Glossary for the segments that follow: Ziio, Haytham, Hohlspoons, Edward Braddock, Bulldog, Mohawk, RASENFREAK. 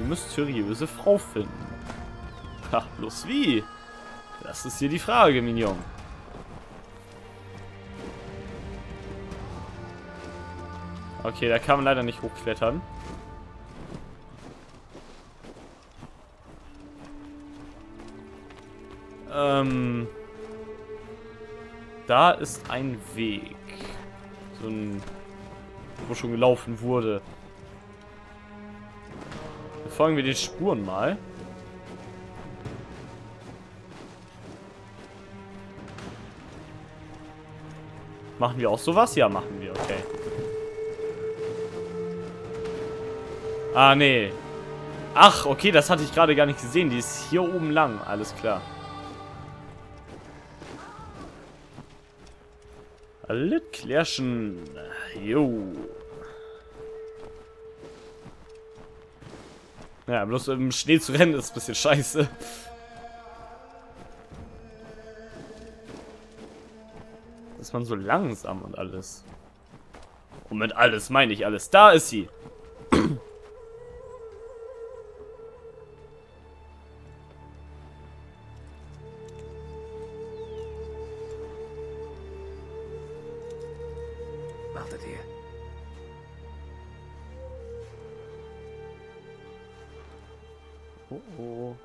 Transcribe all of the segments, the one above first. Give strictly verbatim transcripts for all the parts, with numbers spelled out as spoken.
Ihr müsst seriöse Frau finden. Ha, bloß wie? Das ist hier die Frage, Mignon. Okay, da kann man leider nicht hochklettern. Ähm, da ist ein Weg. So ein, wo schon gelaufen wurde. Dann folgen wir den Spuren mal. Machen wir auch sowas? Ja, machen wir, okay. Ah, nee. Ach, okay, das hatte ich gerade gar nicht gesehen. Die ist hier oben lang. Alles klar. Alles klärchen. Jo. Ja, bloß im Schnee zu rennen ist ein bisschen scheiße. Ist man so langsam und alles. Und mit alles meine ich alles. Da ist sie. Oh oh.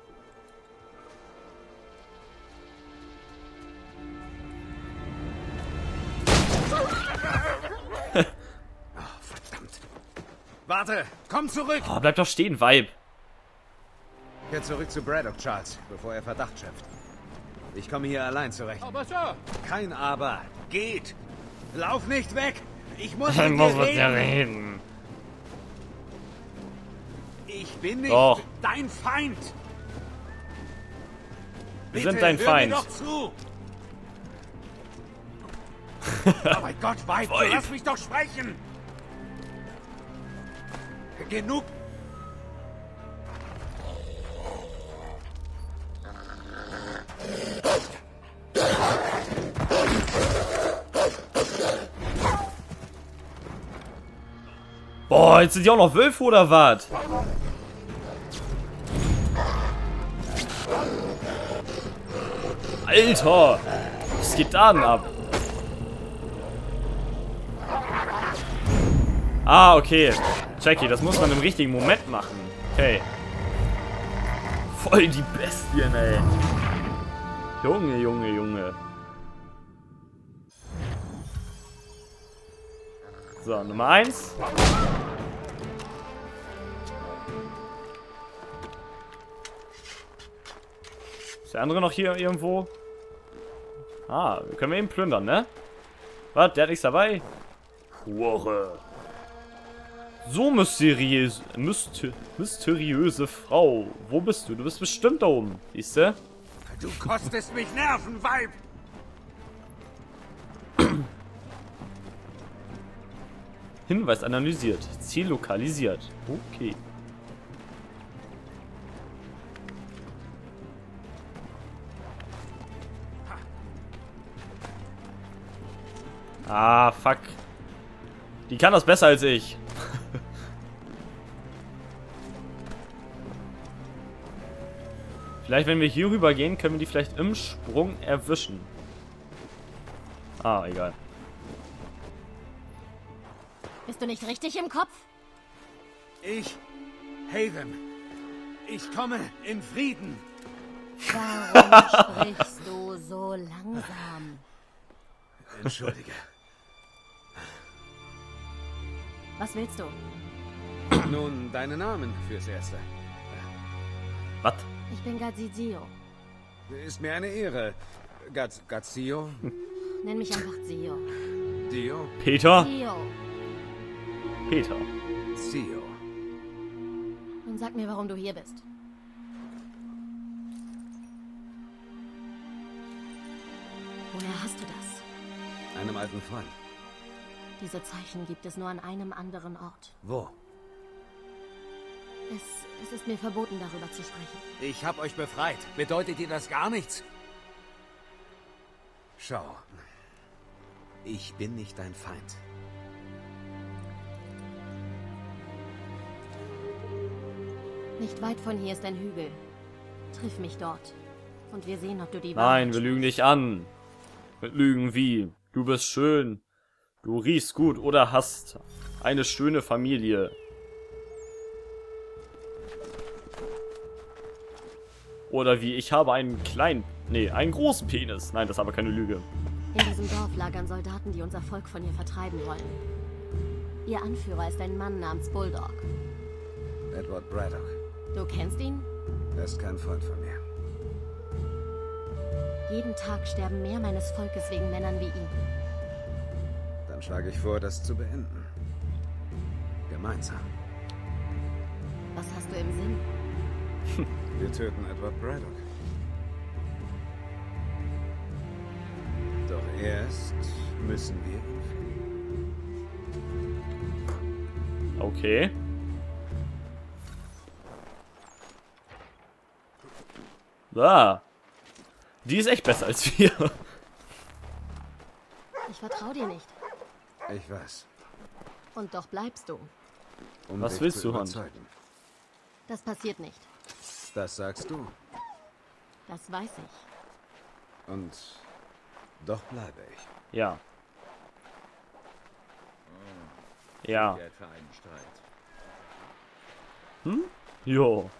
Oh, verdammt. Warte, komm zurück. Oh, bleib doch stehen, Weib. Kehr zurück zu Braddock, Charles, bevor er Verdacht schöpft. Ich komme hier allein zurecht. Aber Sir. Kein Aber. Geht. Lauf nicht weg. Ich muss mit dir reden. reden. Ich bin nicht doch. dein Feind. Wir Bitte, sind dein hör Feind. Mir doch zu. Oh mein Gott, Weib, lass mich doch sprechen. Genug. Boah, jetzt sind die auch noch Wölfe oder was? Alter! Was geht da denn ab? Ah, okay. Jackie, das muss man im richtigen Moment machen. Okay. Voll die Bestien, ey. Junge, Junge, Junge. So, Nummer eins. Ist der andere noch hier irgendwo? Ah, können wir ihn plündern, ne? Was, der hat nichts dabei? Hure. So mysteriös, myster, mysteriöse Frau. Wo bist du? Du bist bestimmt da oben. Siehst du? Du kostest mich Nerven, Weib! Hinweis analysiert. Ziel lokalisiert. Okay. Ah, fuck. Die kann das besser als ich. Vielleicht, wenn wir hier rüber gehen, können wir die vielleicht im Sprung erwischen. Ah, egal. Bist du nicht richtig im Kopf? Ich, Haytham, ich komme in Frieden. Warum sprichst du so langsam? Entschuldige. Was willst du? Nun, deinen Namen fürs Erste. Was? Ich bin Ziio. Ist mir eine Ehre. Ziio? Nenn mich einfach Ziio. Dio? Peter? Dio. Peter. Ziio. Nun sag mir, warum du hier bist. Woher hast du das? Einem alten Freund. Diese Zeichen gibt es nur an einem anderen Ort. Wo? Es, es ist mir verboten, darüber zu sprechen. Ich habe euch befreit. Bedeutet dir das gar nichts? Schau. Ich bin nicht dein Feind. Nicht weit von hier ist ein Hügel. Triff mich dort. Und wir sehen, ob du die Wahrheit... Nein, wir lügen dich an. Mit Lügen wie: Du bist schön, du riechst gut oder hast eine schöne Familie. Oder wie: Ich habe einen kleinen... Nee, einen großen Penis. Nein, das ist aber keine Lüge. In diesem Dorf lagern Soldaten, die unser Volk von hier vertreiben wollen. Ihr Anführer ist ein Mann namens Bulldog. Edward Braddock. Du kennst ihn? Er ist kein Freund von mir. Jeden Tag sterben mehr meines Volkes wegen Männern wie ihn. Dann schlage ich vor, das zu beenden. Gemeinsam. Was hast du im Sinn? Wir töten Edward Braddock. Doch erst müssen wir ihn finden. Okay. Ah. Die ist echt besser als wir. Ich vertraue dir nicht. Ich weiß. Und doch bleibst du. Um was willst du, Hans? Das passiert nicht. Das sagst du. Das weiß ich. Und doch bleibe ich. Ja. Oh, ja. Hm? Jo.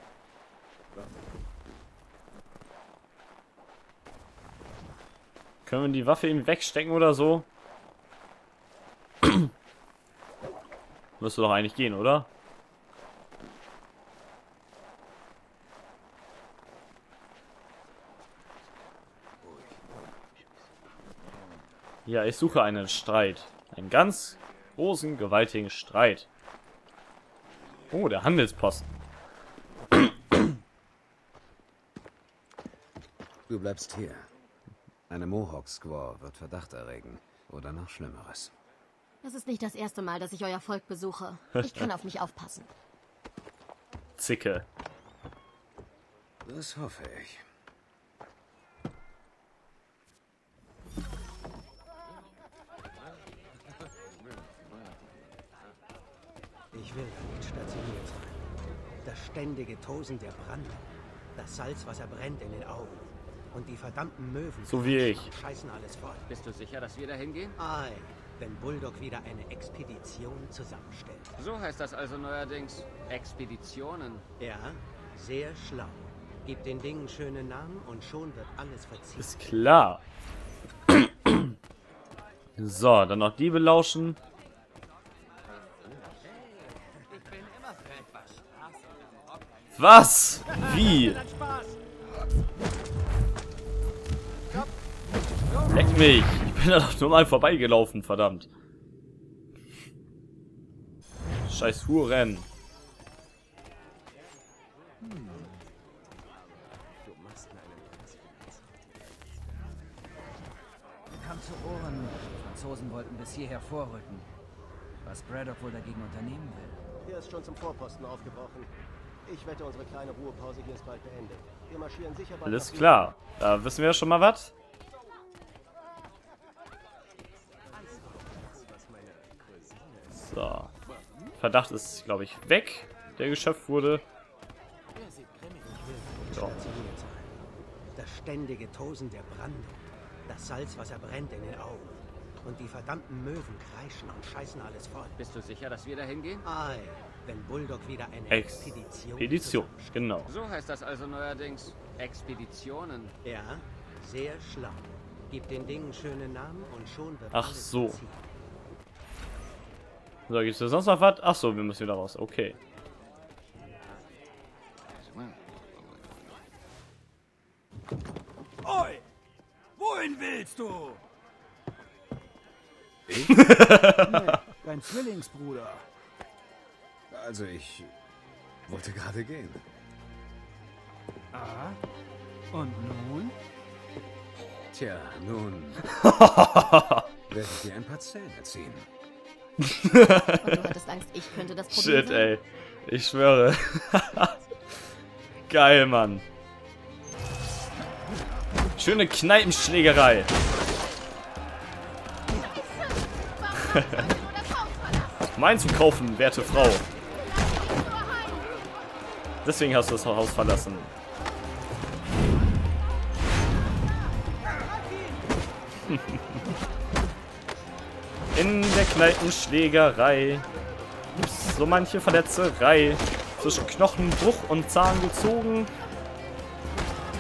Können wir die Waffe eben wegstecken oder so? Müsste doch eigentlich gehen, oder? Ja, ich suche einen Streit. Einen ganz großen, gewaltigen Streit. Oh, der Handelsposten. Du bleibst hier. Eine Mohawk-Squaw wird Verdacht erregen. Oder noch Schlimmeres. Das ist nicht das erste Mal, dass ich euer Volk besuche. Ich kann auf mich aufpassen. Zicke. Das hoffe ich. Ich will damit stationiert sein. Das ständige Tosen der Brand. Das Salz, was erbrennt in den Augen. Und die verdammten Möwen, so wie ich, scheißen alles voll. Bist du sicher, dass wir da hingehen? Ei, wenn Bulldog wieder eine Expedition zusammenstellt. So heißt das also neuerdings. Expeditionen. Ja, sehr schlau. Gib den Dingen schönen Namen und schon wird alles verziehen. Ist klar. So, dann noch die belauschen. Was? Wie? Leck mich! Ich bin da doch normal vorbeigelaufen, verdammt. Scheiß Huren. Kam zu Ohren, die Franzosen wollten bis hierher vorrücken. Was Braddock wohl dagegen unternehmen will. Der ist schon zum Vorposten aufgebrochen. Ich wette, unsere kleine Ruhepause hier ist bald beendet. Wir marschieren sicher bald. Alles klar. Da wissen wir ja schon mal was. So. Verdacht ist, glaube ich, weg, der geschöpft wurde. So. Das ständige Tosen der Brandung, das Salz, was erbrennt in den Augen. Und die verdammten Möwen kreischen und scheißen alles voll. Bist du sicher, dass wir da hingehen? Ei, wenn Bulldog wieder eine Expedition. Expedition, genau. So heißt das also neuerdings. Expeditionen. Ja, sehr schlau. Gib den Dingen schönen Namen und schon wird Ach so. Passieren. So, gibt es sonst noch was? Achso, wir müssen wieder raus. Okay. Oi! Wohin willst du? Ich? Nee, dein Zwillingsbruder. Also, ich wollte gerade gehen. Ah, und nun? Tja, nun werde ich dir ein paar Zähne ziehen. Und du hattest Angst, ich könnte das probieren. Shit, ey. Ich schwöre. Geil, Mann. Schöne Kneipenschlägerei. Mein zu kaufen, werte Frau. Deswegen hast du das Haus verlassen. In der Kneipenschlägerei gibt es so manche Verletzerei. Zwischen Knochenbruch und Zahn gezogen.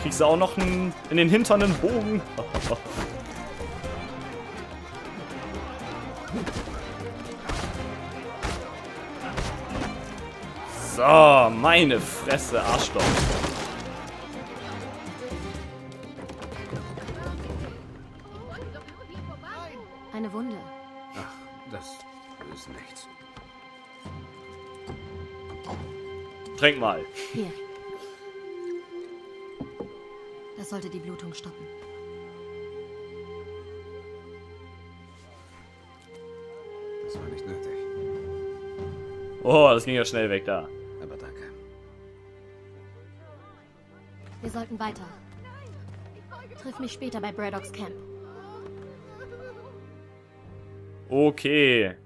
Kriegst du auch noch einen, in den Hintern einen Bogen. So, meine Fresse, Arschloch. Eine Wunde. Ach, das ist nichts. Trink mal. Hier. Das sollte die Blutung stoppen. Das war nicht nötig. Oh, das ging ja schnell weg da. Aber danke. Wir sollten weiter. Triff mich später bei Braddocks Camp. Okay.